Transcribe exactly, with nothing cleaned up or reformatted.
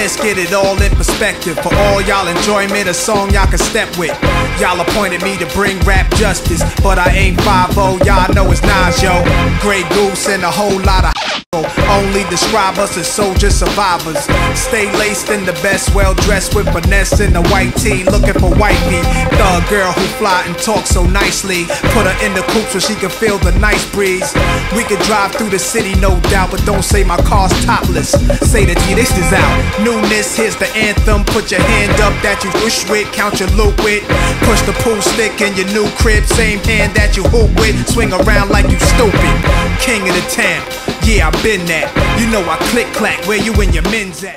let's get it all in perspective. For all y'all enjoyment, a song y'all can step with. Y'all appointed me to bring rap justice, but I ain't five oh, y'all know it's Nas, yo. Grey Goose and a whole lot of only describe us as soldier survivors. Stay laced in the best, well dressed with finesse in the white tee, looking for wifey. Thug girl who fly and talk so nicely. Put her in the coupe so she can feel the nice breeze. We could drive through the city, no doubt, but don't say my car's topless. Say that yeah, this is out. Newness, here's the anthem. Put your hand up that you wish with, count your loot with. Push the pool stick in your new crib, same hand that you hoop with. Swing around like you stupid. King of the town. Yeah, I been that. You know I click clack. Where you and your men's at?